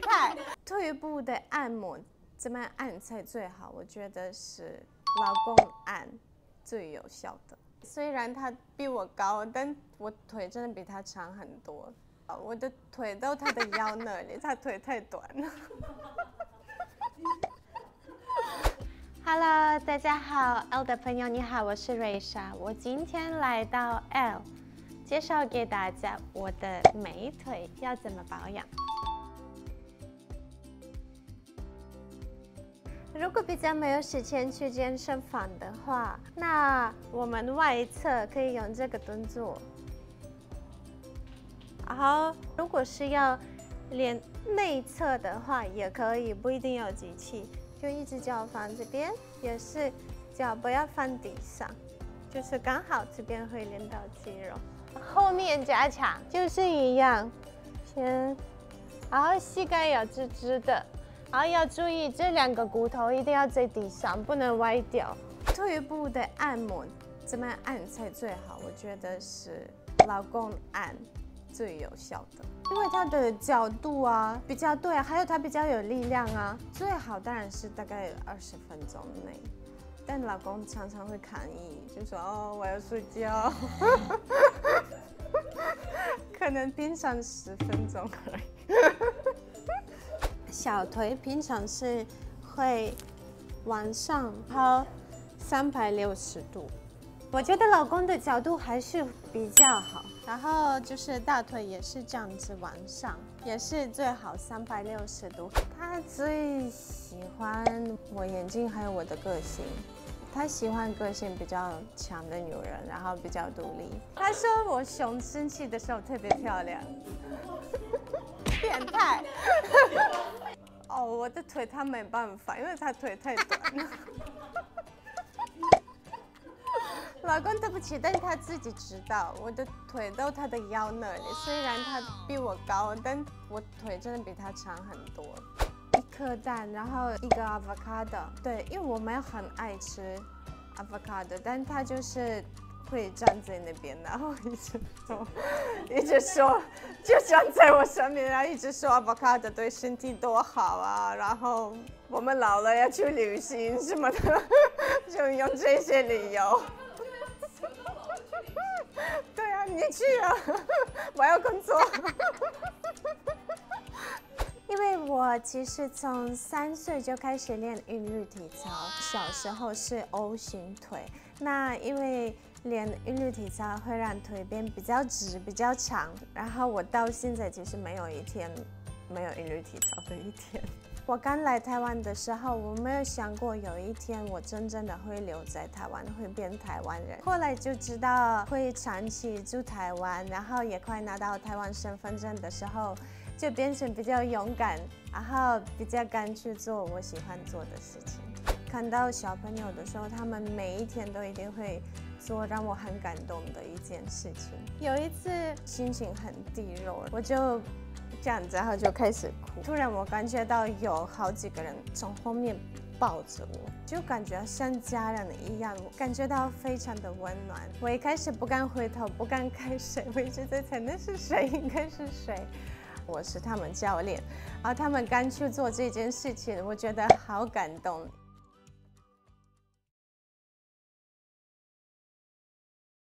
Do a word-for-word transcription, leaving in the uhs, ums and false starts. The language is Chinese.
态。退一步的按摩，怎么按才最好？我觉得是老公按最有效的。虽然他比我高，但我腿真的比他长很多，我的腿到他的腰那里，他腿太短了。Hello， 大家好 ，L 的朋友你好，我是瑞莎，我今天来到 L， 介绍给大家我的美腿要怎么保养。如果比较没有时间去健身房的话，那我们外侧可以用这个动作。然后，如果是要练内侧的话，也可以，不一定要机器。 就一只脚放这边，也是脚不要放地上，就是刚好这边会练到肌肉。后面加强就是一样，先，然后膝盖要直直的，然后要注意这两个骨头一定要在地上，不能歪掉。腿部的按摩怎么按才最好？我觉得是老公按最有效的。 因为它的角度啊比较对，还有它比较有力量啊。最好当然是大概二十分钟内，但老公常常会抗议，就说哦我要睡觉，可能平常十分钟而已。小腿平常是会往上抛三百六十度，我觉得老公的角度还是比较好。 然后就是大腿也是这样子往上，也是最好三百六十度。他最喜欢我眼睛，还有我的个性。他喜欢个性比较强的女人，然后比较独立。他说我熊生气的时候特别漂亮，变态。哦，我的腿他没办法，因为他腿太短了。老公，对不起，但他自己知道，我的腿到他的腰那里。虽然他比我高，但我腿真的比他长很多。一颗蛋，然后一个 avocado。对，因为我们很爱吃 avocado， 但他就是会站在那边，然后一直说，一直说，就站在我身边，然后一直说 avocado 对身体多好啊，然后我们老了要去旅行什么的，就用这些理由。 对啊，你去啊！我要工作。因为我其实从三岁就开始练韵律体操，小时候是 O 型腿。那因为练韵律体操会让腿变比较直、比较长，然后我到现在其实没有一天没有韵律体操的一天。我刚来台湾的时候，我没有想过有一天我真正的会留在台湾，会变台湾人。后来就知道会长期住台湾，然后也快拿到台湾身份证的时候，就变成比较勇敢，然后比较敢去做我喜欢做的事情。看到小朋友的时候，他们每一天都一定会做让我很感动的一件事情。有一次心情很低落，我就。 这样子，然后就开始哭。突然，我感觉到有好几个人从后面抱着我，就感觉像家人一样，我感觉到非常的温暖。我一开始不敢回头，不敢看谁，我一直在猜那是谁，应该是谁。我是他们教练，然后他们刚去做这件事情，我觉得好感动。